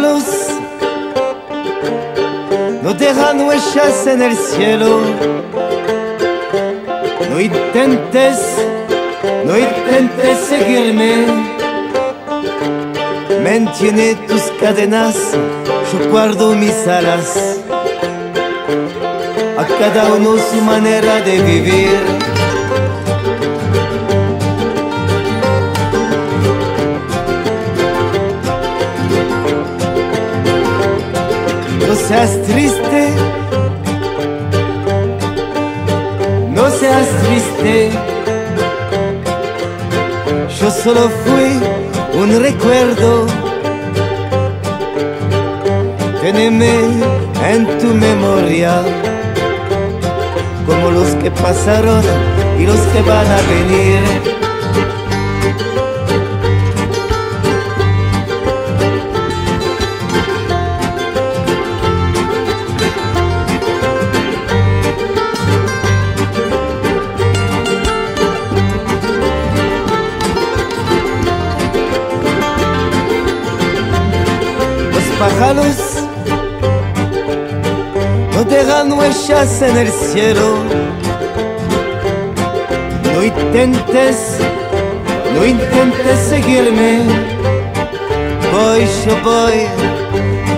pájaros no dejan huellas en el cielo. No intentes seguirme. Mantiene tus cadenas, yo guardo mis alas. A cada uno su manera de vivir. No seas triste, no seas triste. Yo solo fui un recuerdo. Téneme en tu memoria, como los que pasaron y los que van a venir. Los pájaros no dejan huellas en el cielo. No intentes seguirme. Voy, yo voy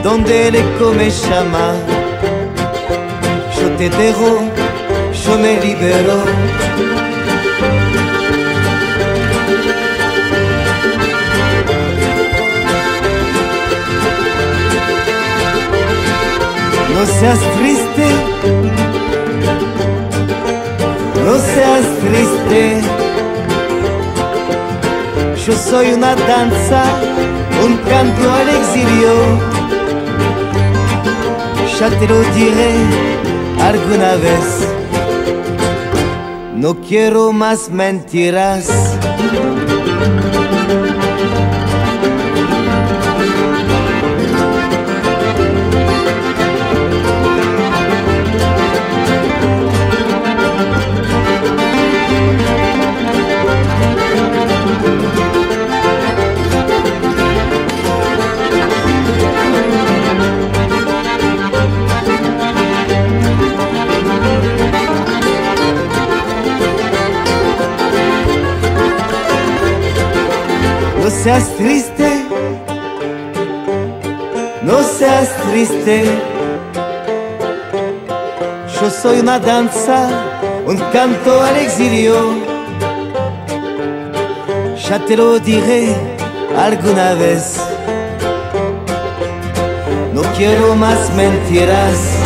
donde el eco me llama. Yo te dejo, yo me libero. No seas triste, no seas triste. Yo soy una danza, un canto al exilio. Ya te lo diré alguna vez. No quiero más mentiras. No seas triste, no seas triste. Yo soy una danza, un canto al exilio. Ya te lo diré alguna vez. No quiero más mentiras.